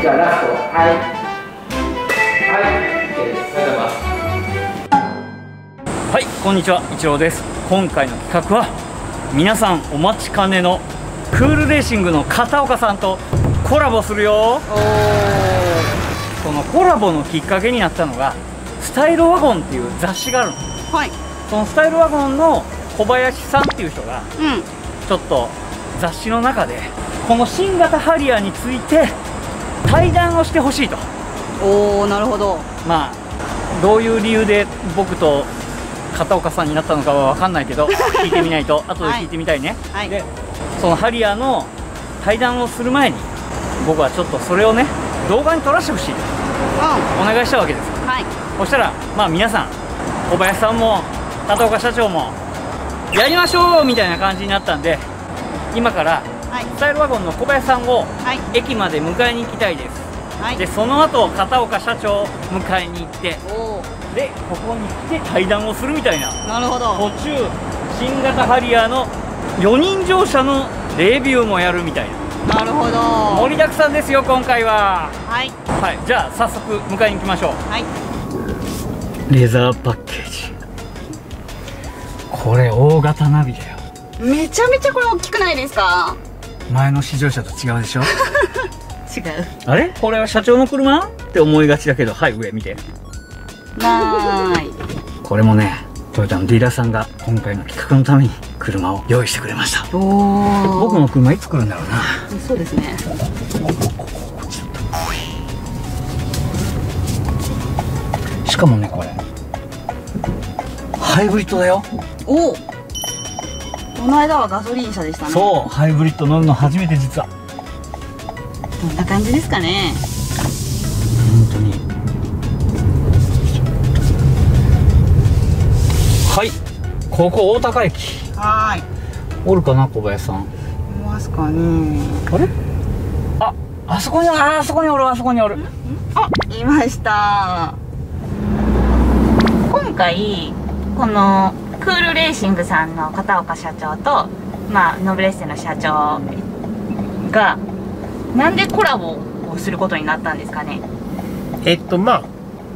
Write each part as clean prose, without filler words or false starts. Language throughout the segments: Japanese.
じゃあラスト、はいはい、OK です。ありがとうございます。はい、こんにちは、イチローです。今回の企画は皆さんお待ちかねのクールレーシングの片岡さんとコラボするよ。このコラボのきっかけになったのがスタイルワゴンっていう雑誌があるの、はい、そのスタイルワゴンの小林さんっていう人が、うん、ちょっと雑誌の中でこの新型ハリアーについて対談をしてほしいと。おお、なるほど。まあどういう理由で僕と片岡さんになったのかは分かんないけど聞いてみないと後で聞いてみたいね、はい、でそのハリアーの対談をする前に僕はちょっとそれをね動画に撮らせてほしいと、うん、お願いしたわけです、はい、そしたらまあ皆さん小林さんも片岡社長もやりましょうみたいな感じになったんで、今からスタイルワゴンの小林さんを駅まで迎えに行きたいです、はい、でその後片岡社長を迎えに行ってでここに来て対談をするみたいな。なるほど。途中新型ハリアーの4人乗車のレビューもやるみたいな。なるほど、盛りだくさんですよ今回は。はい、はい、じゃあ早速迎えに行きましょう。はい、レザーパッケージ、これ大型ナビだよ。めちゃめちゃこれ大きくないですか？前の試乗車と違うでしょ違う。あれこれは社長の車って思いがちだけど、はい、上見てなーい。これもねトヨタのディーラーさんが今回の企画のために車を用意してくれました。僕の車いつ来るんだろうな。そうですね。こっちだった。しかもねこれハイブリッドだよ。おお。この間はガソリン車でしたね。そう、ハイブリッド乗るの初めて実は。こんな感じですかね。本当に。はい、ここ大高駅。はい。おるかな小林さん。いますかね。あれ？あ、あそこにあそこにおるあそこにおる。あ、いました。今回このクールレーシングさんの片岡社長とまあノブレッセの社長がなんでコラボをすることになったんですかね。まあ。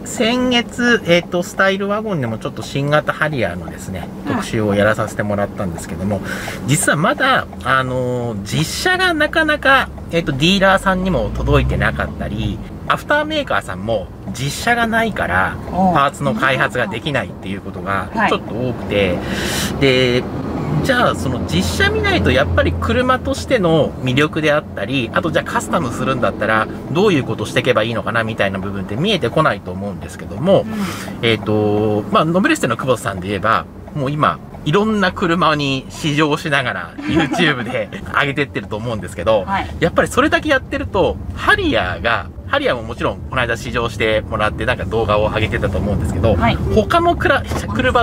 先月、スタイルワゴンでもちょっと新型ハリアーのですね、特集をやらさせてもらったんですけども、実はまだ、実車がなかなか、ディーラーさんにも届いてなかったり、アフターメーカーさんも実車がないから、パーツの開発ができないっていうことがちょっと多くて、はい、で、じゃあその実車見ないとやっぱり車としての魅力であったり、あとじゃあカスタムするんだったらどういうことしていけばいいのかなみたいな部分って見えてこないと思うんですけども、うん、まあノブレッセの久保さんで言えばもう今いろんな車に試乗しながら YouTube で上げてってると思うんですけど、はい、やっぱりそれだけやってるとハリアーももちろんこの間試乗してもらってなんか動画を上げてたと思うんですけど、はい、他の車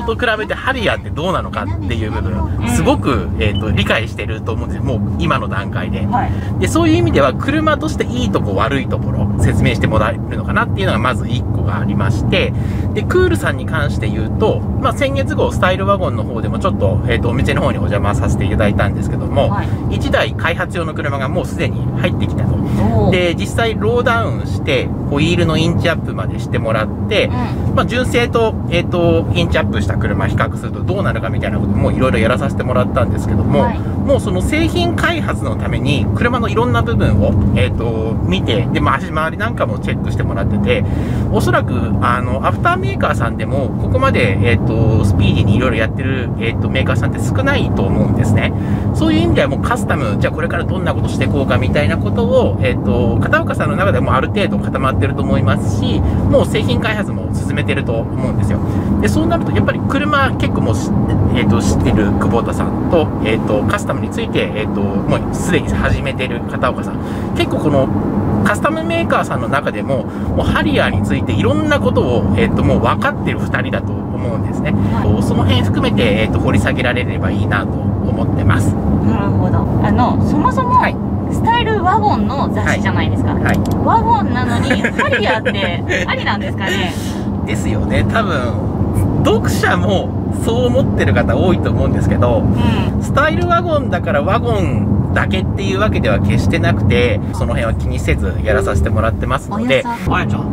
と比べてハリアーってどうなのかっていう部分すごく、理解してると思うんですよもう今の段階で、はい、でそういう意味では車としていいとこ悪いところ説明してもらえるのかなっていうのがまず1個がありまして、でクールさんに関して言うと、まあ、先月号スタイルワゴンの方でもちょっと、お店の方にお邪魔させていただいたんですけども、はい、1台開発用の車がもうすでに入ってきたと。で実際ローダウンしてホイールのインチアップまでしてもらって、うん、まあ純正と、インチアップした車比較するとどうなるかみたいなこともいろいろやらさせてもらったんですけども、はい、もうその製品開発のために車のいろんな部分を、見てで、まあ、足回りなんかもチェックしてもらってて、おそらくアフターメーカーさんでもここまで、スピーディーにいろいろやってる、メーカーさんって少ないと思うんですね。そういう意味ではもうカスタムじゃあこれからどんなことしていこうかみたいなことを、片岡さんの中でもある程度固まってると思いますし、もう製品開発も進めてると思うんですよ。でそうなるとやっぱり車結構もう、知ってる久保田さんと、カスタムについて、もうすでに始めてる片岡さん、結構このカスタムメーカーさんの中でも、もうハリアーについていろんなことを、もう分かってる2人だと思うんですね。はい、その辺含めて、掘り下げられればいいなと思ってます。なるほど。そもそも、はい、スタイルワゴンの雑誌じゃないですか、はいはい、ワゴンなのにハリアーってありなんですかねですよね。多分読者もそう思ってる方多いと思うんですけど、うん、スタイルワゴンだからワゴンだけっていうわけでは決してなくて、その辺は気にせずやらさせてもらってますので。あやちゃん、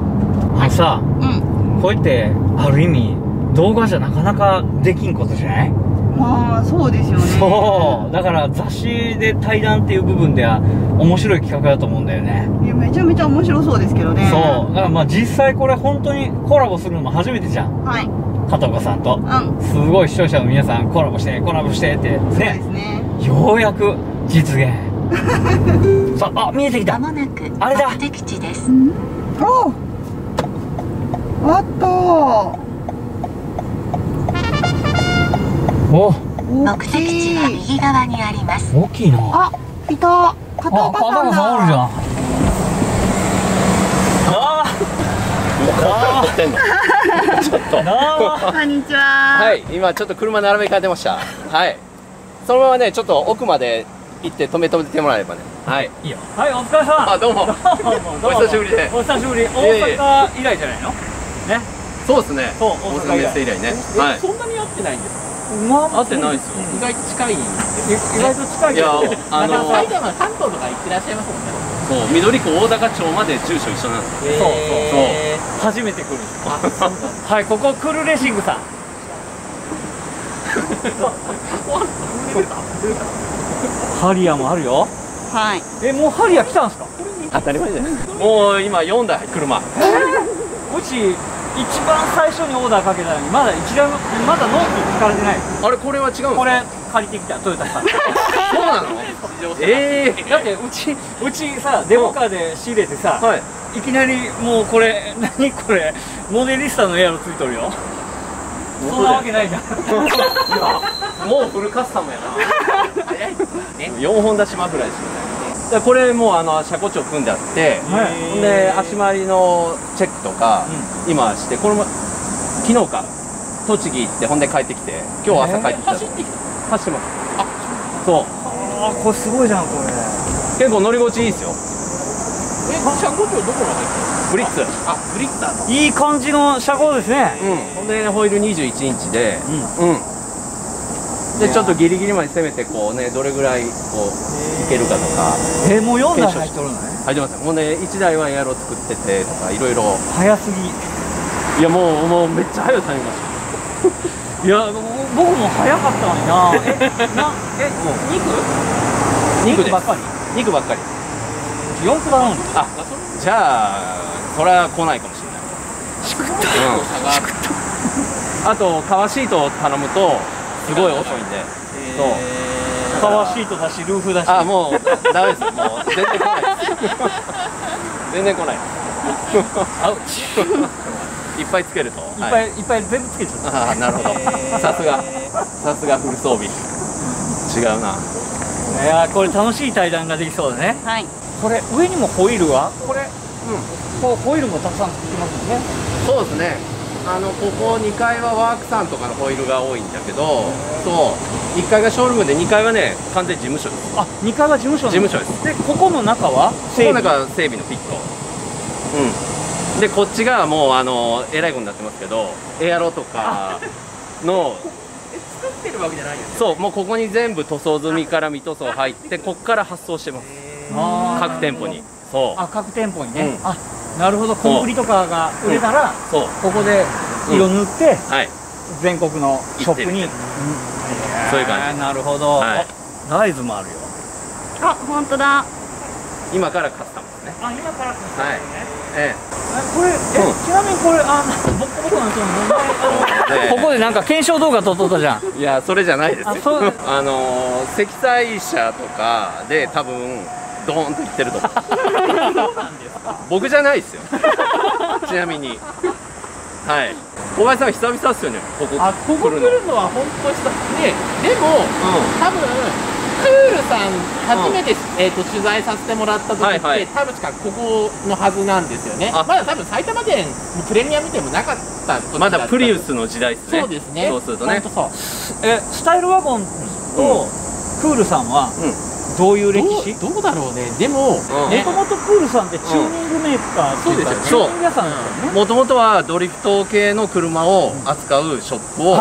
はい、さあ、うん、こうやってある意味動画じゃなかなかできんことじゃない？まあそうですよね。そうだから雑誌で対談っていう部分では面白い企画だと思うんだよね。いやめちゃめちゃ面白そうですけどね。そうだからまあ実際これ本当にコラボするのも初めてじゃん。はい、片岡さんと、うん、すごい視聴者の皆さんコラボしてコラボしてってね。そうですね、ようやく実現さあ、見えてきた。間もなくあれだ、目的地です。おあったー、お目的地は右側にあります。大きいなあ。いた、片岡さんだ。あ、片岡さんおるじゃん。ああ撮ってんのちょっとこんにちは。はい、今ちょっと車並べ替えてました。はい、そのままね、ちょっと奥まで行って止めてもらえればね。はい、いいよ。はい、お疲れさん。あ、どうもお久しぶりで。お久しぶり。大阪以来じゃないのね。そうですね、大阪以来ね。そんなに会ってないんですか？合ってないですよ。意外と近い。意外と近い。いや、埼玉、関東とか行ってらっしゃいますもんね。そう、緑区大高町まで住所一緒なんですよ。そうそう。初めて来る。はい、ここクルーレーシングさん。ハリアもあるよ。はい。え、もうハリア来たんですか？当たり前じゃないですか。もう今4台、車。もし。一番最初にオーダーかけたのにまだ一台もまだ納期聞かれてない。あれ、これは違うんですか？これ借りてきたトヨタさん。そうなの？だってうちさ、デモカーで仕入れてさ、いきなりもうこれ何これモデリスタのエアロついとるよ。そんなわけないじゃん。もうフルカスタムやな。早いですね。4本出しマフラーですよね。これもう車庫長組んであって、で足回りのチェックとか今して、これも昨日か栃木行って、ほんで帰ってきて、今日朝帰ってきた。走ってきた。走ってます。あ、そう。ああ、これすごいじゃん。これ結構乗り心地いいですよ。え、車庫長どこまで行く？ブリッツ。あ、ブリッツだ。いい感じの車庫ですね。ほんでホイール21インチで、でちょっとギリギリまで攻めて、こうね、どれぐらいこういけるかとか。もう4台入っとるのね。入ってます。もうね、1台はエアロ作っててとか、いろいろ早すぎ。いや、もうめっちゃ早く食べました。いや、僕も早かったのにな。え、肉ばっかり肉ばっかり4区だのに。あ、じゃあそれは来ないかもしれない。しくった、しくった。あとカワシートを頼むとすごい遅いんで、そう。カワーシートだし、ルーフだし。あ、もうダメです。もう全然来ないです。全然来ない。あ、いっぱいつけると。いっぱい全部つけちゃった。あ、なるほど。さすがフル装備。違うな。いや、これ楽しい対談ができそうだね。はい。これ上にもホイールは？これ、こうホイールもたくさんつきますもんね。そうですね。ここ2階はワークさんとかのホイールが多いんだけど、そう、1階がショールームで、2階はね、完全事務所です。あ、2階は事務所なんです。事務所です。で、ここの中は整備のピット、うん、でこっちがもうえらいことになってますけど、エアロとかの作ってるわけじゃないよね。そう、もうここに全部塗装済みから未塗装入って、ここから発送してます。各店舗に。そう、あ、各店舗にね、うん、あ、なるほど。コンクリとかが売れたら、ここで色塗って全国のショップに。そういう感じ。なるほど。ライズもあるよ。あ、本当だ。今からカスタムですね。あ、今からカスタムね。これ、ちなみにこれ、あ、ボッコボコなんですよ。ここでなんか検証動画撮っとったじゃん。いや、それじゃないですよ。積載車とかで多分ドーンといってると思う。僕じゃないですよ。ちなみに、はい。小林さんは久々ですよね。ここ来るのは本当久々で、でも、多分クールさん初めて取材させてもらった時って、多分近くここのはずなんですよね。まだ多分埼玉県プレミアム店もなかった。まだプリウスの時代ですね。そうですね。そうするとね。スタイルワゴンとクールさんは。どういう歴史？どうだろうね。でも、もともとクールさんってチューニングメーカーっていうか、チューニング屋さんですよね。もともとはドリフト系の車を扱うショップを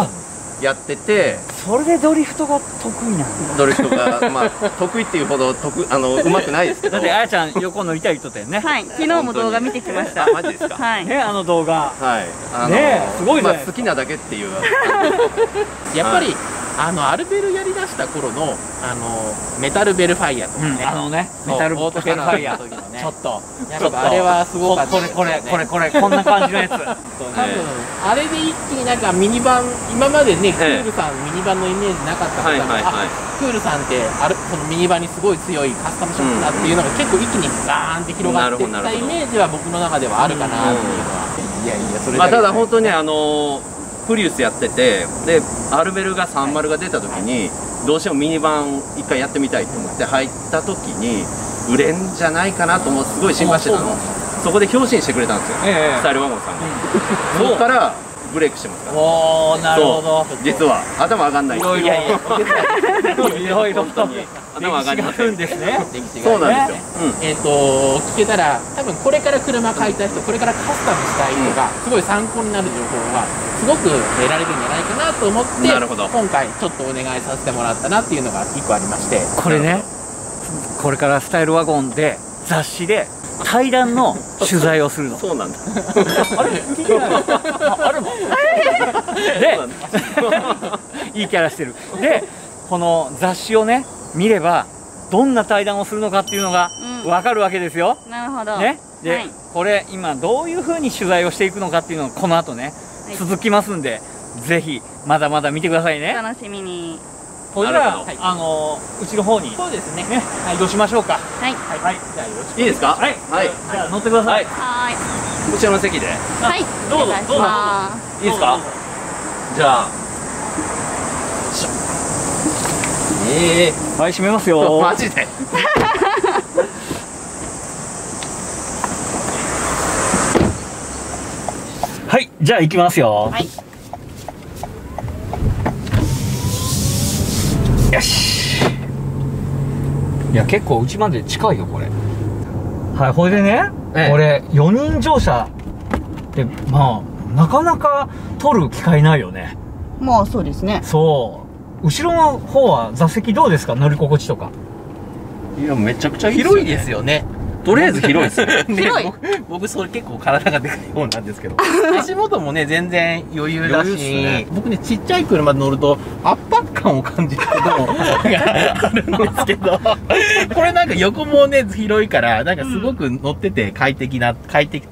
やってて、それでドリフトが得意なんだ。ドリフトがまあ得意っていうほどうまくないですけど。だってあやちゃん横乗りたい人だよね。はい、昨日も動画見てきました。マジですか。はいね、あの動画、はいね、すごいね。好きなだけっていう。やっぱりアルベルやりだした頃のメタルベルファイヤーとかね、メタルボートベルファイヤーの時のね、ちょっとあれはすごかった。これこんな感じのやつ、多分あれで一気になんかミニバン、今までねクールさんミニバンのイメージなかったから、あ、クールさんってこのミニバンにすごい強いカスタムショップだっていうのが結構一気にガーンって広がっていったイメージは僕の中ではあるかなっていうのは。いやいや、それだけただ本当にプリウスやってて、でアルベルが30が出た時にどうしてもミニバン一回やってみたいと思って入った時に売れんじゃないかなと思う、すごい心配してたの。そこで表紙にしてくれたんですよ、スタイルワゴンさんが。そこからブレイクしてますから。おお、なるほど。実は頭上がんないんですよ。いやいや、いろいろと頭上がりませんですね。そうなんですよ。聞けたら、多分これから車買いたい人、これからカスタムしたい人がすごい参考になる情報はすごく得られるんじゃないかなと思って、今回ちょっとお願いさせてもらったなっていうのが1個ありまして、これね、これからスタイルワゴンで雑誌で対談の取材をするの。そうなんだ。あれ聞いてないの？あるもんでいいキャラしてる。でこの雑誌をね見ればどんな対談をするのかっていうのが分かるわけですよ。なるほどね。でこれ今どういうふうに取材をしていくのかっていうのをこの後ね続きますんで、ぜひまだまだ見てくださいね。楽しみに。それではうちの方に、そうですね、移動しましょうか。はいはい、じゃあよろしく。いいですか。はいはい、じゃあ乗ってください。はい、こちらの席で。はい、どうぞどうぞ。いいですか。じゃあはい、閉めますよ。マジで。はい、じゃあ行きますよ。はい、よし。いや結構うちまで近いよこれ。はい、これでね、これ4人乗車でまあなかなか取る機会ないよね。まあそうですね。そう。後ろの方は座席どうですか、乗り心地とか。いやめちゃくちゃいいですよね。広いですよね。とりあえず広いですね。広い。僕それ結構体がでかい方なんですけど、足元もね全然余裕だし、僕ねちっちゃい車乗ると圧迫感を感じることもあるんですけど、これなんか横もね広いからなんかすごく乗ってて快適ってい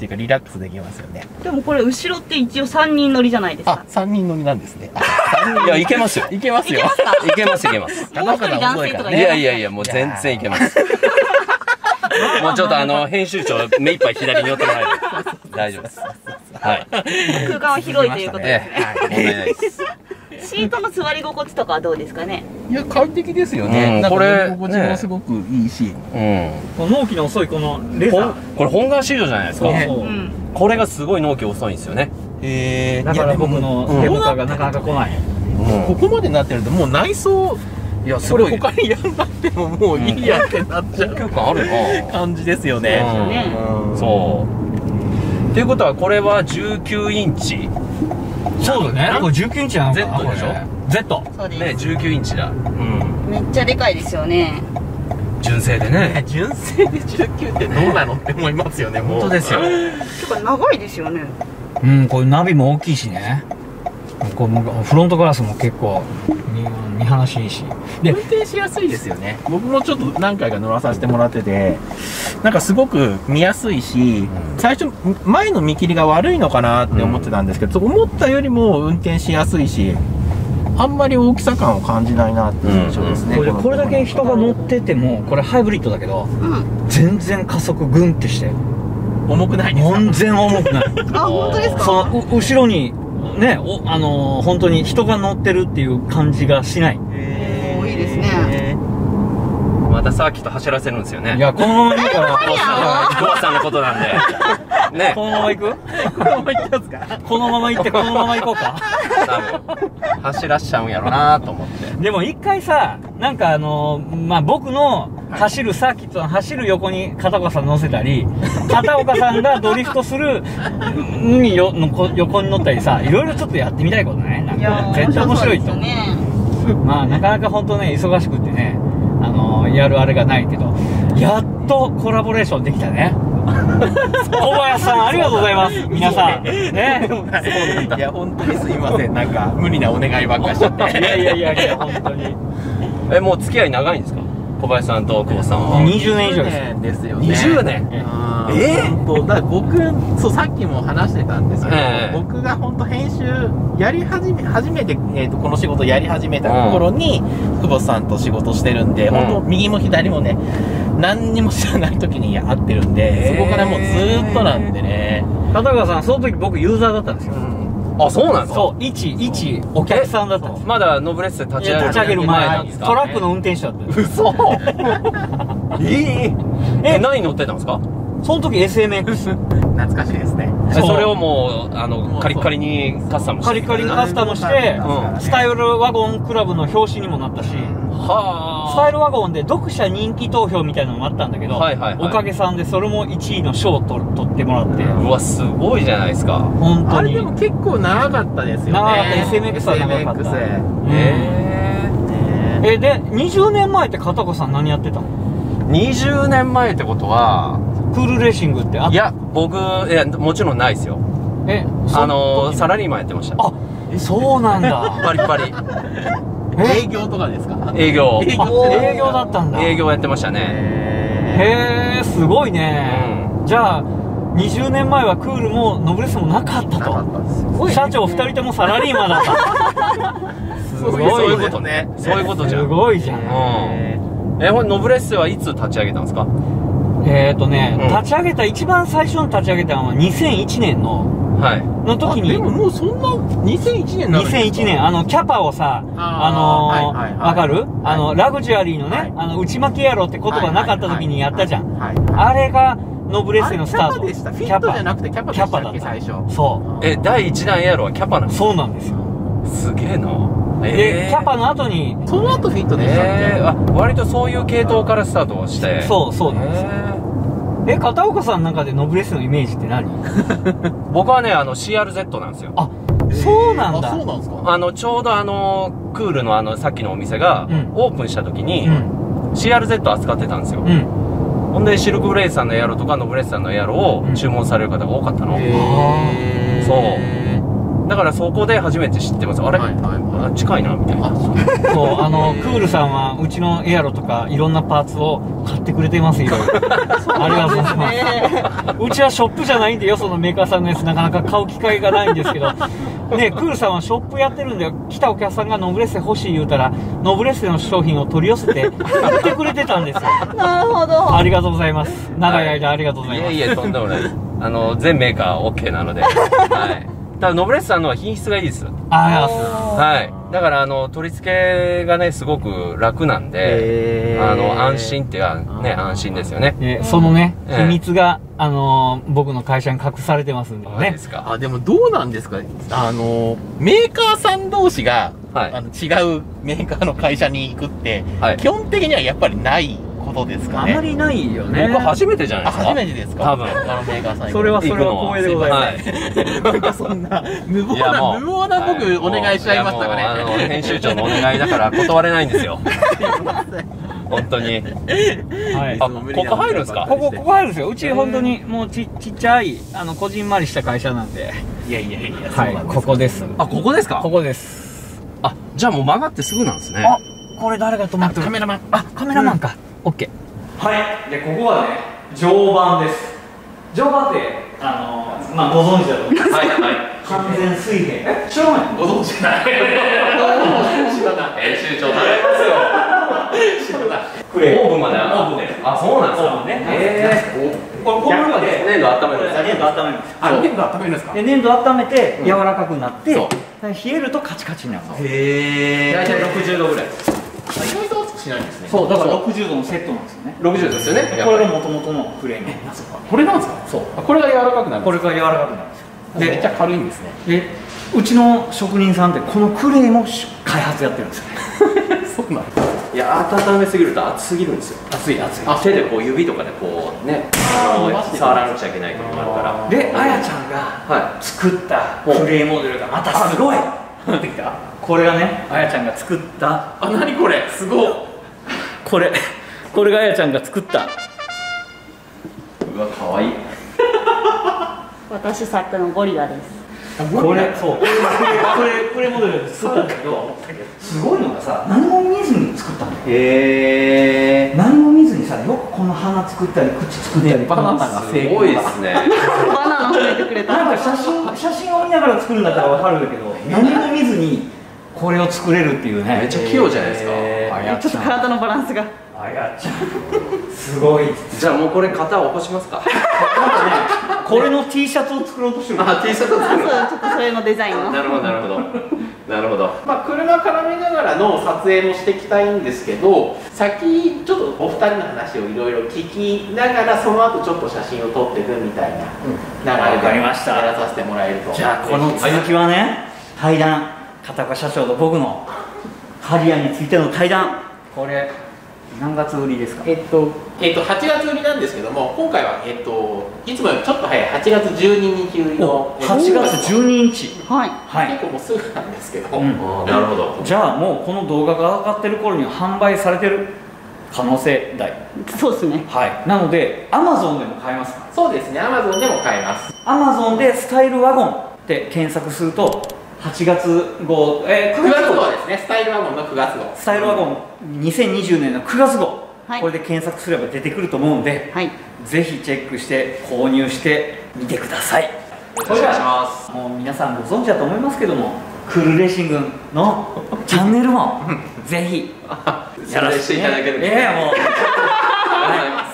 うかリラックスできますよね。でもこれ後ろって一応3人乗りじゃないですか。あ、3人乗りなんですね。いや、いけますよ。いけますよ。いけますいけます。もう一人男性とかね。いやいやいや、もう全然いけます。もうちょっと編集長目いっぱい左に寄ってもらえる。大丈夫です。はい。空間は広いということですね。はい。シートの座り心地とかはどうですかね。いや快適ですよね。これ心地もすごくいいし。うん。納期の遅いこのレザー。これ本革シートじゃないですか。これがすごい納期遅いんですよね。へえ。だから僕のレポーターがなかなか来ない。ここまでなってるともう内装。いや、それ他にやんなくてももういいやってなっちゃう感じですよね。そう。っていうことはこれは19インチ。そうだね。これ19インチなのかな。Z でしょ。Z。ね、19インチだ。めっちゃでかいですよね。純正でね。純正で19ってどうなのって思いますよね。本当ですよ。てか長いですよね。うん、これナビも大きいしね。こうフロントガラスも結構見晴らしいし、運転しやすいですよね。僕もちょっと何回か乗らさせてもらってて、なんかすごく見やすいし、最初前の見切りが悪いのかなって思ってたんですけど、思ったよりも運転しやすいし、あんまり大きさ感を感じないなっていう印象ですね。これだけ人が乗ってても、これハイブリッドだけど、全然加速グンってして重くないですか。全然重くない。あ、本当ですか。その後ろにね、本当に人が乗ってるっていう感じがしない。いいですね。またサーキット走らせるんですよね。いや、このままだから、ゴアさんのことなんで。ね。このまま行く？このまま行っちゃうんすか？このまま行ってこのまま行こうか。多分走らしちゃうんやろなと思って。でも一回さ、なんかまあ僕の走るサーキットの走る横に片岡さん乗せたり、片岡さんがドリフトするに横に乗ったりさ、いろいろちょっとやってみたいことね。なんか絶対面白いと思う。まあなかなか本当ね忙しくってね。やるあれがないけど、やっとコラボレーションできたね。小林さんありがとうございます。皆さんね。いや本当にすいません。なんか無理なお願いばっかしちゃって。いやいやいや本当に。えもう付き合い長いんですか？小林さんと久保さんは。20年以上ですよね。20年。本当だ。僕そうさっきも話してたんですけど、僕が本当編集やり初めてこの仕事やり始めた頃に久保さんと仕事してるんで、本当右も左もね何にも知らない時に会ってるんで、そこからもうずっとなんでね。片岡さんその時僕ユーザーだったんですよ。あ、そうなんですか。そう、一お客さんだったんです。まだノブレッセ立ち上げる前なんですか。トラックの運転手だったんです。嘘。何乗ってたんですかその時。 SMX。 懐かしいですね。それをもうカリッカリにカスタムしてスタイルワゴンクラブの表紙にもなったし、スタイルワゴンで読者人気投票みたいなのもあったんだけど、おかげさんでそれも1位の賞を取ってもらって。うわすごいじゃないですか。本当にあれでも結構長かったですよね。長かった。 SMX は長かった。えで20年前って片岡さん何やってたの？20年前ってことはクールレーシングってあった？いや僕もちろんないですよ。サラリーマンやってました。あ、そうなんだ。パリパリ営業とかですか？営業だったんだ。営業やってましたね。へえ、すごいね。じゃあ20年前はクールもノブレスもなかったと。社長2人ともサラリーマンだった。すごい。そういうことね。そういうことじゃん。すごいじゃん。ノブレスはいつ立ち上げたんですか？立ち上げた一番最初に立ち上げたのは2001年の時に。でももうそんな2001年なんですか？2001年キャパをさ、わかる？ラグジュアリーのね、内巻きやろって言葉なかった時にやったじゃん。あれがノブレッセのスタート。キャパでした。キャパじゃなくてキャパでしたっけ最初。そう。第一弾やろはキャパなんです。そうなんですよ。すげえな。でキャパの後にその後フィットでしたっけ。割とそういう系統からスタートして。そうなんですよ。片岡さんの中でノブレスのイメージって何？僕はねCRZ なんですよ。あ、そうなんだ。そうなんですか。ちょうどクールのさっきのお店がオープンした時に CRZ 扱ってたんですよ。ほんでシルクブレイズさんのエアロとかノブレスさんのエアロを注文される方が多かったの。そうだからそこで初めて知ってます。あれ近いなみたいな。そう、クールさんはうちのエアロとかいろんなパーツを買ってくれてます。いろいろありがとうございます。うちはショップじゃないんでよ、そのメーカーさんのやつなかなか買う機会がないんですけどね。クールさんはショップやってるんで、来たお客さんがノブレッセ欲しい言うたらノブレッセの商品を取り寄せて売ってくれてたんですよ。なるほど、ありがとうございます。長い間ありがとうございます。いやいや、とんでもないです。全メーカー OK なので、はい。ただノブレッセさんのは品質がいいです。はい、だから取り付けがねすごく楽なんで、安心ってはね安心ですよね。そのね秘密が僕の会社に隠されてますんでね。ですか。あ、でもどうなんですか。メーカーさん同士が違うメーカーの会社に行くって基本的にはやっぱりないことですかね。あまりないよね。僕初めてじゃないですか。初めてですか。多分メーカーさん。それは光栄でございます。なんかそんな無謀な僕お願いしちゃいましたかね。編集長のお願いだから断れないんですよ。本当に。はい。ここ入るんですか。ここ入るんですよ。うち本当にもうちっちゃいこじんまりした会社なんで。いや。はい。ここです。あ、ここですか。ここです。あ、じゃあもう曲がってすぐなんですね。あ、これ誰が止まってる。カメラマンか。オッケー。はい。でここはね常磐です。常磐ってまあご存知だと思います。はい。完全水平。知らない。ご存知ない。知らない。編集長なれますよ。知らない。クレーオーブンまで。オーブンです。あ、そうなんですか。オーブンね。これこの中で粘土温めるんです。粘土温めるんですか。で粘土温めて柔らかくなって冷えるとカチカチになる。へえ。大体60度ぐらい。しないんですね。そう、だから60度のセットなんですよね。60度ですよね。これが元々のフレームなんですか。これなんですか。そう、これが柔らかくなる。これが柔らかくなるんですよ。めっちゃ軽いんですね。で、うちの職人さんってこのクレイも開発やってるんですよね。そうなんです。いや、温めすぎると熱すぎるんですよ。熱い熱い。手でこう指とかでこうね、触らなくちゃいけないこともあるから。で、あやちゃんが作ったクレイモデルがまたすごい持ってきた。これがね、あやちゃんが作った、あ、何これすごい。これがあやちゃんが作った。うわ、かわいい。私作のゴリラです。これ、そう、これモデル作ったんだけど、すごいのがさ、何も見ずに作ったんだよ。へえ。何も見ずにさ、よくこの鼻作ったり口作ったり、バナナが成功ですね。バナナ褒めてくれた。なんか写真を見ながら作るんだったらわかるんだけど、何も見ずにこれを作れるっていうね。めっちゃ器用じゃないですか。ちょっと体のバランスが。あやちゃんすごい。じゃあもうこれ型を起こしますか。これの T シャツを作ろうとしてる。あ、T シャツを作る。ちょっとそれのデザインを。なるほどなるほどなるほど。まあ車絡めながらの撮影もしていきたいんですけど、先ちょっとお二人の話をいろいろ聞きながら、その後ちょっと写真を撮っていくみたいな流れでやらさせてもらえると。じゃあこの続きはね、対談、片岡社長と僕のハリアーについての対談、これ何月売りですか。8月売りなんですけども、今回は、いつもよりちょっと早い8月12日売りの。8月12日、はい、結構もうすぐなんですけど、なるほど。じゃあもうこの動画が上がってる頃には販売されてる可能性大。そうですね、はい。なので Amazon でも買えますか。そうですね、 Amazon でも買えます。 Amazon でスタイルワゴンって検索すると8月号、9月号ですね。スタイルワゴンの9月号、スタイルワゴン2020年の9月号、はい、これで検索すれば出てくると思うんで、はい、ぜひチェックして購入してみてください。お願いします。もう皆さんご存知だと思いますけども、クールレーシングのチャンネルもぜひやらせていただけるんですね。もう